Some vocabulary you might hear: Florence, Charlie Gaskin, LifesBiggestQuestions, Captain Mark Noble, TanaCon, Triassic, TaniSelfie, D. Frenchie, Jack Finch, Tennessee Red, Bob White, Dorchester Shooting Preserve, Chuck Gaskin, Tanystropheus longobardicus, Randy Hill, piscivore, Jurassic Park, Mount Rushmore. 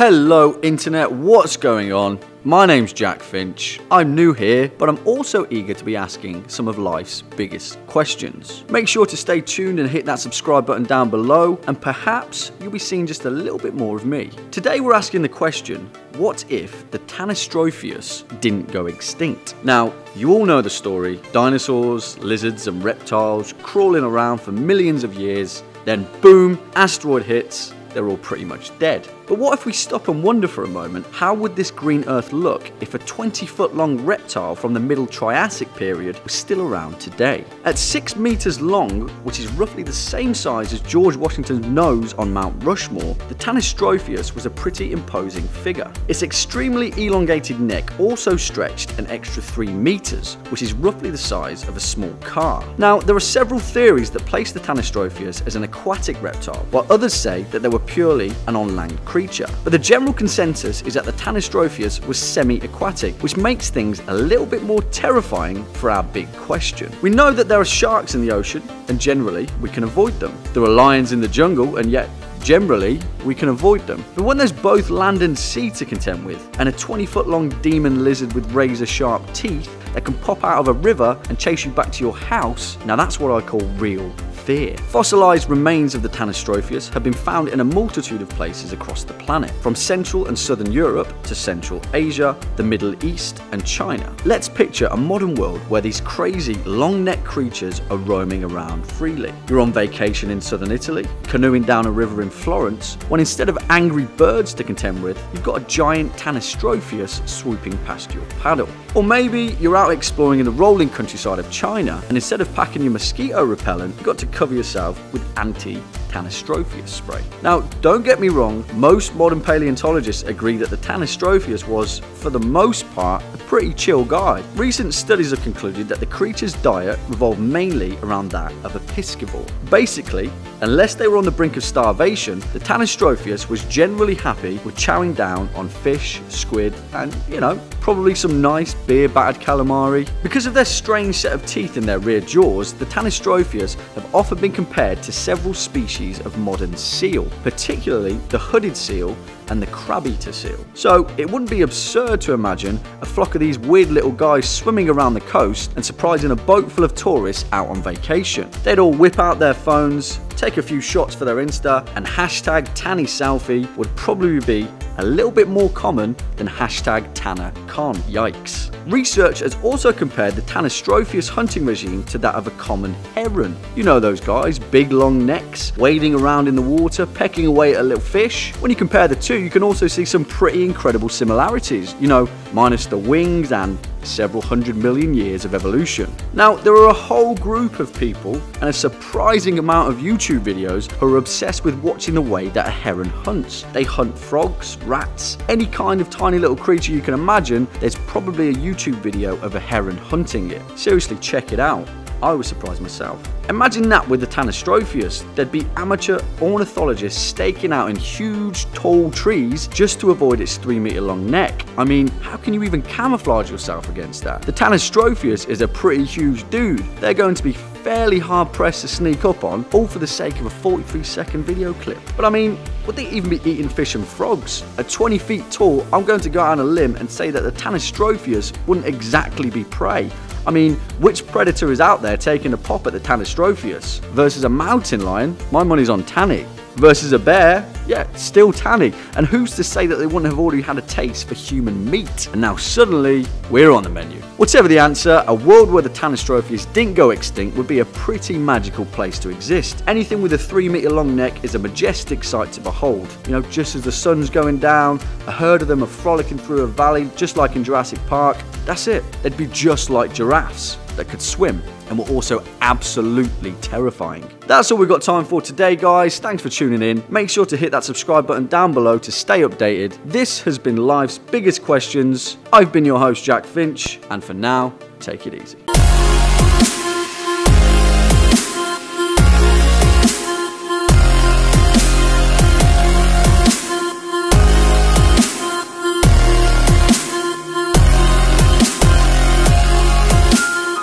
Hello internet, what's going on? My name's Jack Finch. I'm new here, but I'm also eager to be asking some of life's biggest questions. Make sure to stay tuned and hit that subscribe button down below, and perhaps you'll be seeing just a little bit more of me. Today we're asking the question, what if the Tanystropheus didn't go extinct? Now, you all know the story. Dinosaurs, lizards and reptiles crawling around for millions of years, then boom, asteroid hits, they're all pretty much dead. But what if we stop and wonder for a moment, how would this green earth look if a 20-foot long reptile from the middle Triassic period was still around today? At 6 meters long, which is roughly the same size as George Washington's nose on Mount Rushmore, the Tanystropheus was a pretty imposing figure. Its extremely elongated neck also stretched an extra 3 meters, which is roughly the size of a small car. Now, there are several theories that place the Tanystropheus as an aquatic reptile, while others say that they were purely an on-land creature. But the general consensus is that the Tanystropheus was semi-aquatic, which makes things a little bit more terrifying for our big question. We know that there are sharks in the ocean, and generally we can avoid them. There are lions in the jungle, and yet generally we can avoid them. But when there's both land and sea to contend with, and a 20-foot long demon lizard with razor-sharp teeth that can pop out of a river and chase you back to your house, now that's what I call real fear. Fossilized remains of the Tanystropheus have been found in a multitude of places across the planet, from Central and Southern Europe to Central Asia, the Middle East and China. Let's picture a modern world where these crazy long-necked creatures are roaming around freely. You're on vacation in Southern Italy, canoeing down a river in Florence, when instead of angry birds to contend with, you've got a giant Tanystropheus swooping past your paddle. Or maybe you're out exploring in the rolling countryside of China, and instead of packing your mosquito repellent, you've got to cover yourself with anti-Tanystropheus spray. Now, don't get me wrong, most modern paleontologists agree that the Tanystropheus was, for the most part, a pretty chill guy. Recent studies have concluded that the creature's diet revolved mainly around that of a piscivore. Basically, unless they were on the brink of starvation, the Tanystropheus was generally happy with chowing down on fish, squid, and, you know, probably some nice beer-battered calamari. Because of their strange set of teeth in their rear jaws, the Tanystropheus have often been compared to several species of modern seal, particularly the hooded seal and the crab-eater seal. So it wouldn't be absurd to imagine a flock of these weird little guys swimming around the coast and surprising a boat full of tourists out on vacation. They'd all whip out their phones, take a few shots for their Insta, and hashtag TaniSelfie would probably be a little bit more common than hashtag TanaCon. Yikes. Research has also compared the Tanystropheus hunting regime to that of a common heron. You know those guys, big long necks, wading around in the water, pecking away at a little fish. When you compare the two, you can also see some pretty incredible similarities, you know, minus the wings and several 100 million years of evolution. Now, there are a whole group of people and a surprising amount of YouTube videos who are obsessed with watching the way that a heron hunts. They hunt frogs, rats, any kind of tiny little creature you can imagine. There's probably a YouTube video of a heron hunting it. Seriously, check it out. I was surprised myself. Imagine that with the Tanystropheus. There'd be amateur ornithologists staking out in huge, tall trees just to avoid its 3-meter long neck. I mean, how can you even camouflage yourself against that? The Tanystropheus is a pretty huge dude. They're going to be fairly hard pressed to sneak up on, all for the sake of a 43-second video clip. But I mean, would they even be eating fish and frogs? At 20 feet tall, I'm going to go out on a limb and say that the Tanystropheus wouldn't exactly be prey. I mean, which predator is out there taking a pop at the Tanystropheus? Versus a mountain lion? My money's on Tanny. Versus a bear? Yeah, still Tanny. And who's to say that they wouldn't have already had a taste for human meat? And now suddenly, we're on the menu. Whatever the answer, a world where the Tanystropheus didn't go extinct would be a pretty magical place to exist. Anything with a 3-meter long neck is a majestic sight to behold. You know, just as the sun's going down, a herd of them are frolicking through a valley, just like in Jurassic Park. That's it. They'd be just like giraffes that could swim and were also absolutely terrifying. That's all we've got time for today, guys. Thanks for tuning in. Make sure to hit that subscribe button down below to stay updated. This has been Life's Biggest Questions. I've been your host, Jack Finch, and for now, take it easy.